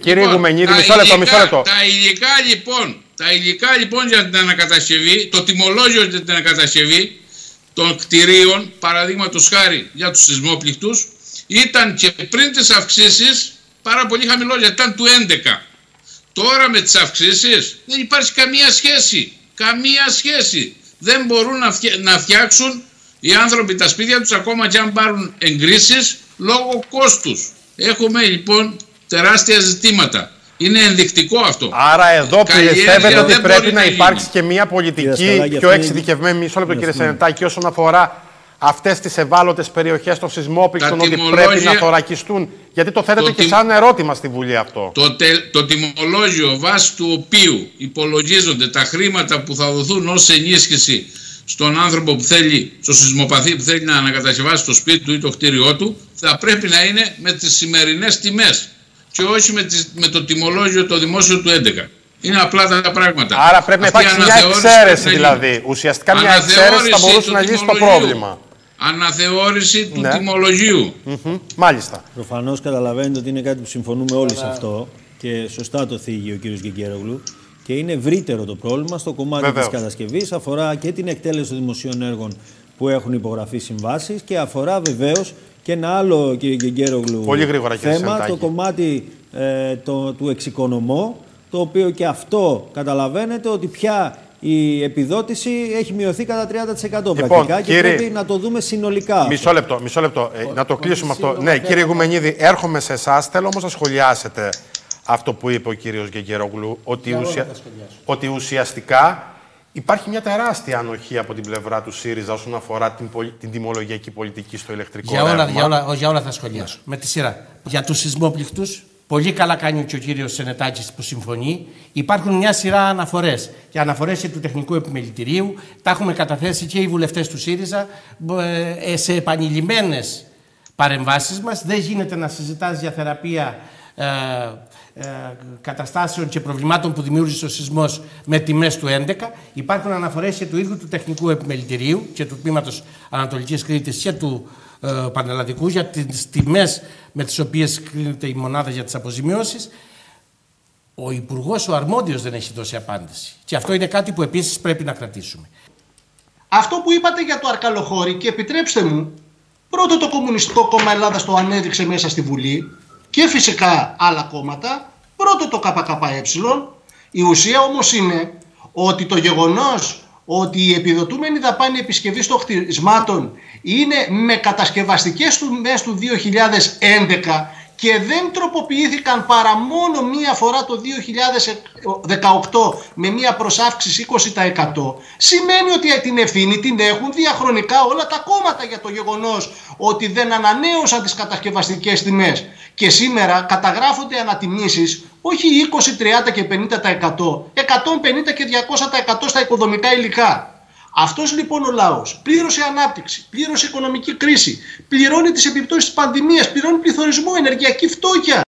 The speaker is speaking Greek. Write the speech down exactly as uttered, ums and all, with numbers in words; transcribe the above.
Κύριε λοιπόν, Γουμενίδη, μισό λεπτό, μισό λεπτό. Τα υλικά λοιπόν, τα υλικά λοιπόν για την ανακατασκευή, το τιμολόγιο για την ανακατασκευή των κτηρίων, παραδείγματος χάρη για τους σεισμόπληκτους, ήταν και πριν τις αυξήσεις πάρα πολύ χαμηλό, γιατί ήταν του έντεκα. Τώρα με τις αυξήσεις δεν υπάρχει καμία σχέση. Καμία σχέση. Δεν μπορούν να, φτια... να φτιάξουν οι άνθρωποι τα σπίτια τους, ακόμα και αν πάρουν εγκρίσεις, λόγω κόστους. Έχουμε λοιπόν τεράστια ζητήματα. Είναι ενδεικτικό αυτό. Άρα εδώ πιστεύετε ότι πρέπει να, να υπάρξει και μια πολιτική πιο εξειδικευμένη, μισό λεπτό κύριε Σενετάκη, όσον αφορά αυτές τις ευάλωτες περιοχές των σεισμόπληκτων, ότι τιμολόγια... πρέπει να θωρακιστούν? Γιατί το θέτετε το και σαν ερώτημα στη Βουλή αυτό. Το, τε... το τιμολόγιο βάσει του οποίου υπολογίζονται τα χρήματα που θα δοθούν ως ενίσχυση στον άνθρωπο που θέλει, στον σεισμοπαθή που θέλει να ανακατασκευάσει το σπίτι του ή το κτίριό του, θα πρέπει να είναι με τις σημερινές τιμές και όχι με, τις, με το τιμολόγιο το δημόσιο του έντεκα. Είναι απλά τα πράγματα. Άρα πρέπει αυτή να υπάρξει μια εξαίρεση δηλαδή. Ουσιαστικά μια εξαίρεση θα μπορούσε να λύσει το πρόβλημα. Αναθεώρηση του ναι. τιμολογίου. Mm-hmm. Μάλιστα. Προφανώς καταλαβαίνετε ότι είναι κάτι που συμφωνούμε όλοι σε αυτό και σωστά το θίγει ο κύριος Γεγκέρογλου. Και είναι ευρύτερο το πρόβλημα στο κομμάτι της κατασκευής. Αφορά και την εκτέλεση των δημοσίων έργων που έχουν υπογραφεί συμβάσεις και αφορά βεβαίως και ένα άλλο, κύριε Γεγκέρογλου, πολύ γρήγορα, θέμα, Σεντάκη. Το κομμάτι ε, το, του εξοικονομώ, το οποίο και αυτό καταλαβαίνετε ότι πια η επιδότηση έχει μειωθεί κατά τριάντα τοις εκατό πρακτικά και κύριε... πρέπει να το δούμε συνολικά. Μισό λεπτό, μισό λεπτό. Ε, ο, να το κλείσουμε αυτό. Ναι, θέμα. Κύριε Γουμενίδη, έρχομαι σε εσάς. Θέλω όμως να σχολιάσετε αυτό που είπε ο κύριος Γεγκέρογλου, ότι, ουσια... ότι ουσιαστικά υπάρχει μια τεράστια ανοχή από την πλευρά του ΣΥΡΙΖΑ όσον αφορά την, πολ... την τιμολογιακή πολιτική στο ηλεκτρικό για όλα, ρεύμα. Για όλα, για όλα θα σχολιάσω. Ναι. Με τη σειρά. Για τους σεισμόπληκτους, πολύ καλά κάνει και ο κύριος Σενετάκης που συμφωνεί. Υπάρχουν μια σειρά αναφορές. Και αναφορές του τεχνικού επιμελητηρίου. Τα έχουμε καταθέσει και οι βουλευτές του ΣΥΡΙΖΑ σε επανειλημμένες παρεμβάσεις μας. Δεν γίνεται να συζητάς για θεραπεία ε, καταστάσεων και προβλημάτων που δημιούργησε ο σεισμός με τιμές του έντεκα. Υπάρχουν αναφορές και του ίδιου του τεχνικού επιμελητηρίου και του τμήματος Ανατολικής Κρήτης και του ε, Πανελλαδικού για τις τιμές με τις οποίες κρίνεται η μονάδα για τις αποζημιώσεις. Ο Υπουργός, ο Αρμόδιος, δεν έχει δώσει απάντηση. Και αυτό είναι κάτι που επίσης πρέπει να κρατήσουμε. Αυτό που είπατε για το Αρκαλοχώρη, και επιτρέψτε μου, πρώτο το Κομμουνιστικό Κόμμα Ελλάδας το ανέδειξε μέσα στη Βουλή. Και φυσικά άλλα κόμματα, πρώτο το ΚΚΕ. Η ουσία όμως είναι ότι το γεγονός ότι η επιδοτούμενη δαπάνη επισκευής των χτισμάτων είναι με κατασκευαστικές τιμές του δύο χιλιάδες έντεκα και δεν τροποποιήθηκαν παρά μόνο μία φορά το δύο χιλιάδες δεκαοκτώ με μία προσάυξηση είκοσι τοις εκατό, σημαίνει ότι την ευθύνη την έχουν διαχρονικά όλα τα κόμματα για το γεγονός ότι δεν ανανέωσαν τις κατασκευαστικές τιμές. Και σήμερα καταγράφονται ανατιμήσεις όχι είκοσι, τριάντα και πενήντα τοις εκατό, εκατόν πενήντα και διακόσια τοις εκατό στα οικοδομικά υλικά. Αυτός λοιπόν ο λαός πλήρωσε ανάπτυξη, πλήρωσε οικονομική κρίση, πληρώνει τις επιπτώσεις της πανδημίας, πληρώνει πληθωρισμό, ενεργειακή φτώχεια.